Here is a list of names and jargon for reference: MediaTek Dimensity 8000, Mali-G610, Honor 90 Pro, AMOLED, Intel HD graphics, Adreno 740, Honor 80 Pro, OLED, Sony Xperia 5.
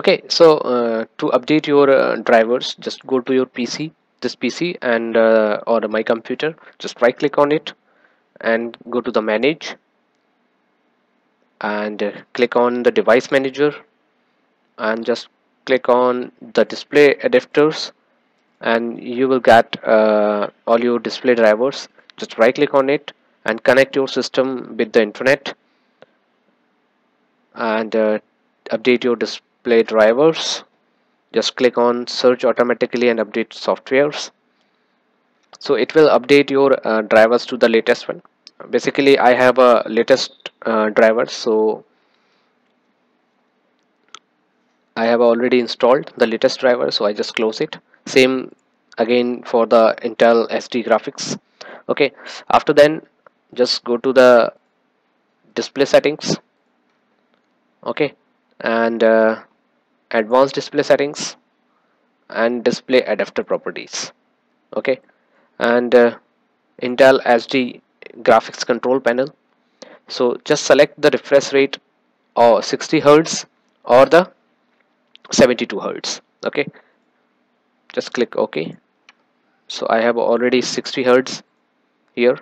Okay, so to update your drivers, just go to your PC, this PC, and or my computer. Just right click on it and go to the manage and click on the device manager and just click on the display adapters, and you will get all your display drivers. Just right click on it and connect your system with the internet and update your display drivers. Just click on search automatically and update softwares. So it will update your drivers to the latest one. Basically I have a latest driver, so I have already installed the latest driver, so I just close it. Same again for the Intel HD graphics. Okay, after then just go to the display settings, okay, and advanced display settings and display adapter properties. Okay, and Intel HD graphics control panel, so just select the refresh rate or 60 Hertz or the 72 Hertz. Okay, just click OK. So I have already 60 Hertz here.